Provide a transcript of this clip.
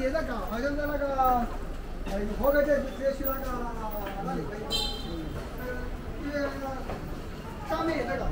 也在搞，好像在那个，有活该这直接去那个那里可以，因为上面也在搞。